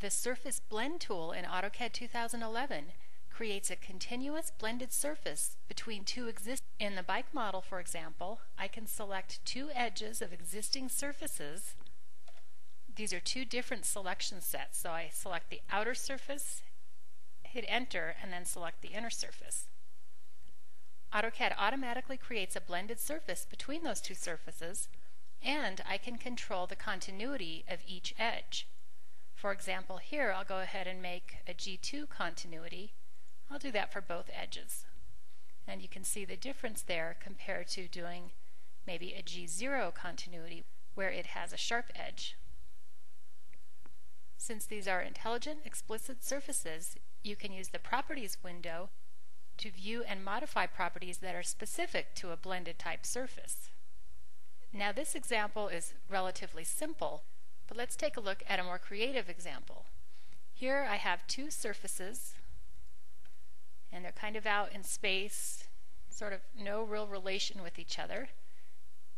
The Surface Blend Tool in AutoCAD 2011 creates a continuous blended surface between two existing. In the bike model, for example, I can select two edges of existing surfaces. These are two different selection sets, so I select the outer surface, hit enter, and then select the inner surface. AutoCAD automatically creates a blended surface between those two surfaces, and I can control the continuity of each edge. For example, here I'll go ahead and make a G2 continuity. I'll do that for both edges. And you can see the difference there compared to doing maybe a G0 continuity where it has a sharp edge. Since these are intelligent, explicit surfaces, you can use the Properties window to view and modify properties that are specific to a blended type surface. Now this example is relatively simple, but let's take a look at a more creative example. Here I have two surfaces, and they're kind of out in space, sort of no real relation with each other.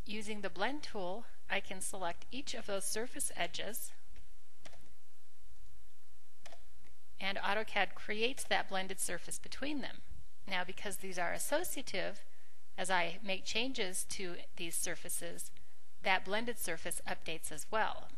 Using the Blend tool, I can select each of those surface edges, and AutoCAD creates that blended surface between them. Now, because these are associative, as I make changes to these surfaces, that blended surface updates as well.